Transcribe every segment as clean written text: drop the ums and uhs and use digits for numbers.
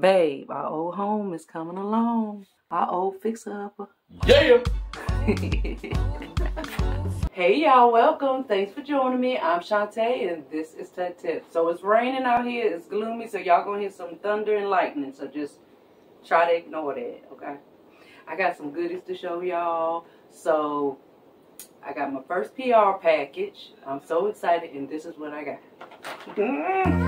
Babe, our old home is coming along. Our old fixer-upper. Yeah! Hey y'all, welcome. Thanks for joining me. I'm Chawnta and this is Tutt Tips. So it's raining out here, it's gloomy, so y'all gonna hear some thunder and lightning. So just try to ignore that, okay? I got some goodies to show y'all. So I got my first PR package. I'm so excited and this is what I got.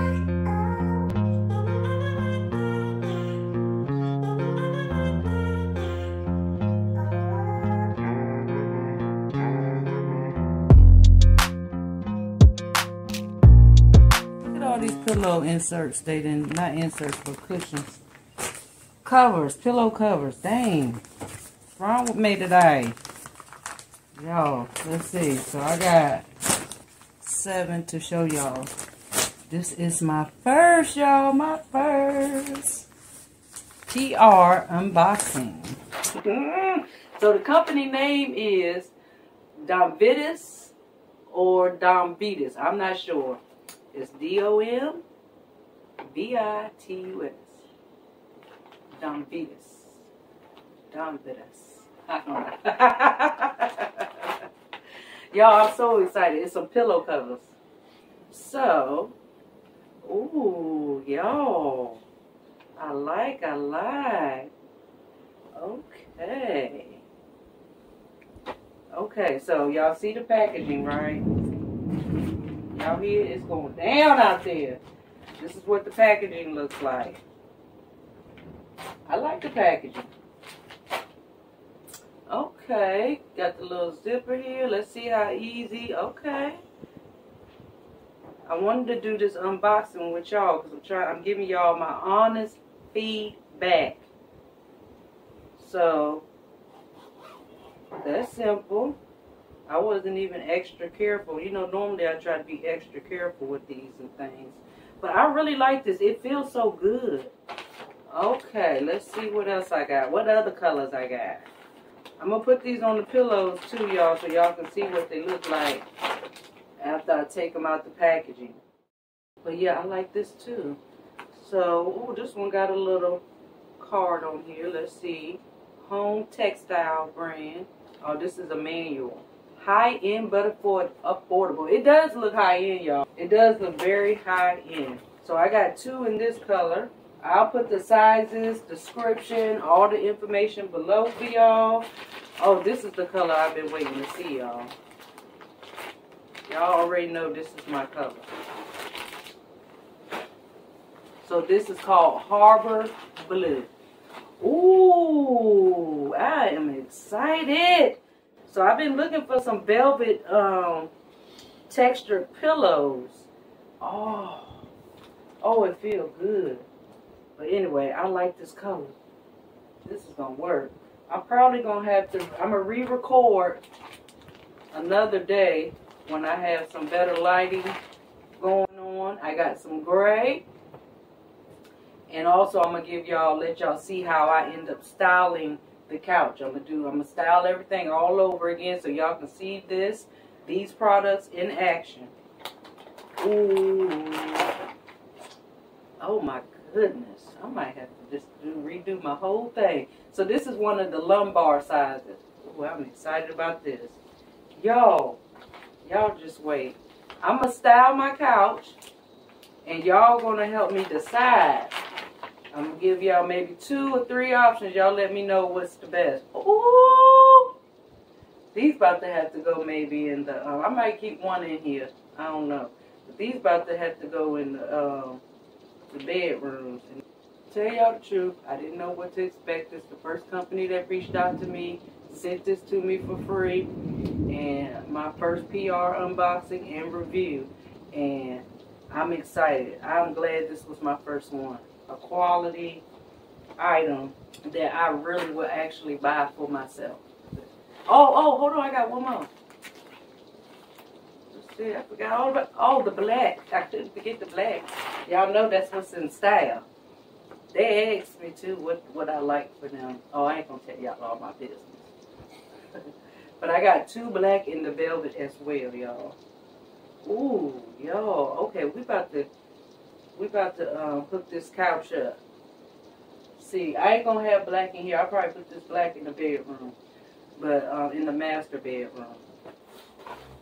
Pillow inserts, they didn't, not inserts, but cushions. Covers, pillow covers, dang. What's wrong with me today? Y'all, let's see. So I got 7 to show y'all. This is my first, y'all, my first PR unboxing. So the company name is Domvitus or Domvitus, I'm not sure. It's D-O-M-V-I-T-U-S. Domvitus. Domvitus. Y'all, I'm so excited. It's some pillow covers. So, ooh, y'all. I like. Okay. Okay, so y'all see the packaging, right? Out here, it's going down out there. This is what the packaging looks like. I like the packaging. Okay, got the little zipper here. Let's see how easy. Okay. I wanted to do this unboxing with y'all because I'm giving y'all my honest feedback. So that's simple. I wasn't even extra careful. You know, normally I try to be extra careful with these and things. But I really like this. It feels so good. Okay, let's see what else I got. What other colors I got. I'm going to put these on the pillows too, y'all, so y'all can see what they look like after I take them out the packaging. But yeah, I like this too. So, ooh, this one got a little card on here. Let's see. Home Textile brand. Oh, this is a manual. High-end but affordable. It does look high-end, y'all. It does look very high-end. So I got 2 in this color. I'll put the sizes, description, all the information below for y'all. Oh, this is the color I've been waiting to see, y'all. Y'all already know this is my color. So this is called Harbor Blue. Ooh, I am excited. So I've been looking for some velvet textured pillows. Oh, it feels good. But anyway, I like this color. This is gonna work. I'm probably gonna have to. I'm gonna re-record another day when I have some better lighting going on. I got some gray, and also I'm gonna give y'all, let y'all see how I end up styling the couch. I'm gonna style everything all over again so y'all can see these products in action. Ooh. Oh my goodness. I might have to just redo my whole thing. So this is one of the lumbar sizes. Ooh, I'm excited about this. Y'all just wait. I'm gonna style my couch and y'all gonna help me decide. I'm going to give y'all maybe 2 or 3 options. Y'all let me know what's the best. Ooh! These about to have to go maybe in the... I might keep one in here. I don't know. But these about to have to go in the bedrooms. And tell y'all the truth, I didn't know what to expect. It's the first company that reached out to me, sent this to me for free. And my first PR unboxing and review. And I'm excited. I'm glad this was my first one. A quality item that I really will actually buy for myself. Oh, hold on, I got one more. Let's see, I forgot all about, the black. I couldn't forget the black. Y'all know that's what's in style. They asked me too what I like for them. Oh, I ain't gonna tell y'all all my business. But I got 2 black in the velvet as well, y'all. Ooh, y'all, okay, we about to hook this couch up. see. I ain't gonna have black in here. I'll probably put this black in the bedroom, but in the master bedroom.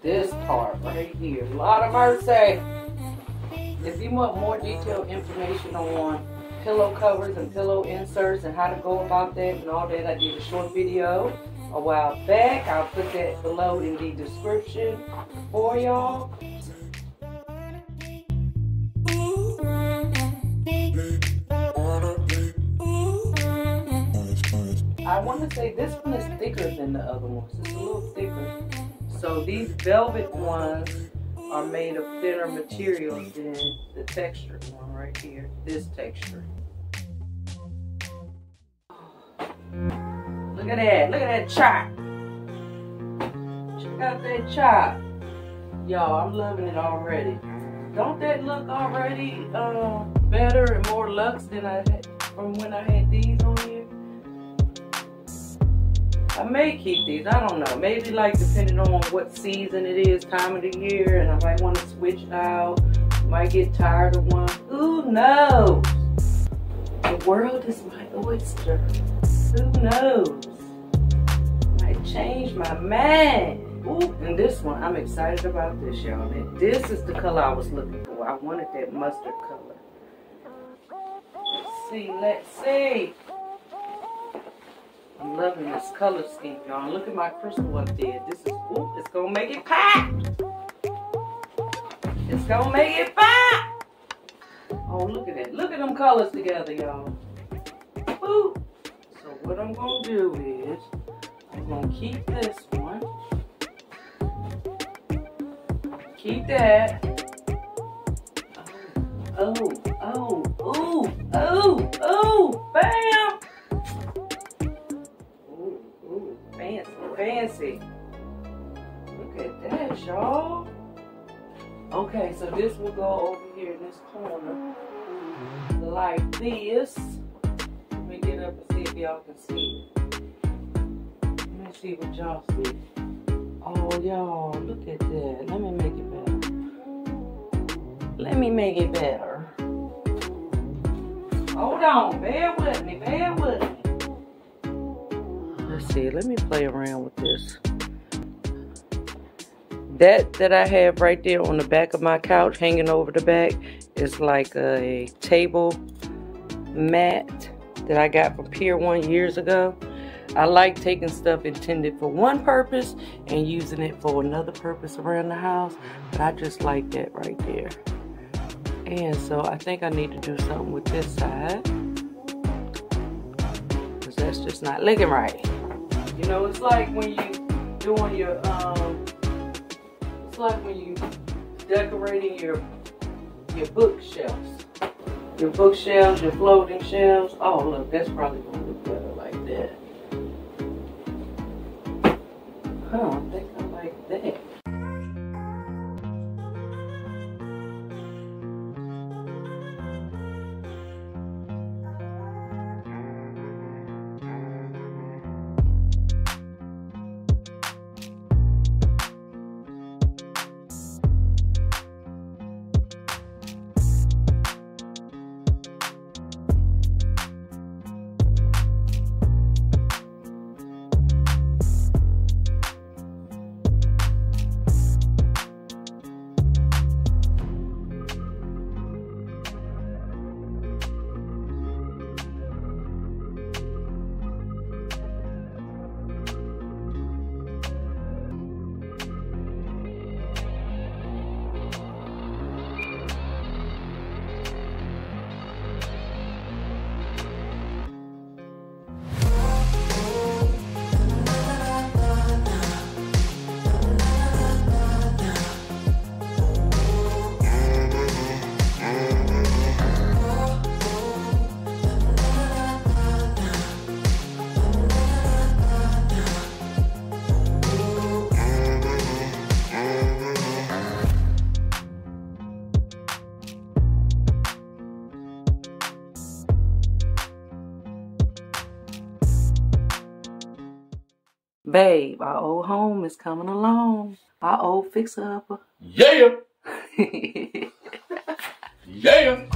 This part right here, Lord of mercy. If you want more detailed information on pillow covers and pillow inserts and how to go about that and all that, I did a short video a while back. I'll put that below in the description for y'all. I want to say this one is thicker than the other ones. It's a little thicker. So these velvet ones are made of thinner materials than the textured one right here, this texture. Look at that chop. Check out that chop. Y'all, I'm loving it already. Don't that look already better and more luxe than I had from when I had these on here? I may keep these, I don't know. Maybe like depending on what season it is, time of the year, and I might want to switch it out. Might get tired of one. Who knows? The world is my oyster. Who knows? Might change my mind. Ooh, and this one, I'm excited about this, y'all. And this is the color I was looking for. I wanted that mustard color. Let's see, let's see. I'm loving this color scheme, y'all. Look at my crystal up there. This is, ooh, it's gonna make it pop. It's gonna make it pop. Oh, look at that. Look at them colors together, y'all. Ooh. So what I'm gonna do is, I'm gonna keep this one. Keep that. Oh, oh, oh, oh, oh, bam. Fancy. Look at that, y'all. Okay, so this will go over here in this corner like this. Let me get up and see if y'all can see it. Let me see what y'all see. Oh, y'all, look at that. Let me make it better. Let me make it better. Hold on. Bear with me. Bear with me. Let's see, let me play around with this. That I have right there on the back of my couch, hanging over the back, is like a table mat that I got from Pier 1 years ago. I like taking stuff intended for one purpose and using it for another purpose around the house, but I just like that right there. And so I think I need to do something with this side, because that's just not looking right. You know, it's like when you doing your, it's like when you decorating your bookshelves. Your bookshelves, your floating shelves. Oh, look, that's probably gonna look better like that. Huh, I think I like that. Babe, our old home is coming along. Our old fixer-upper. Yeah! Yeah!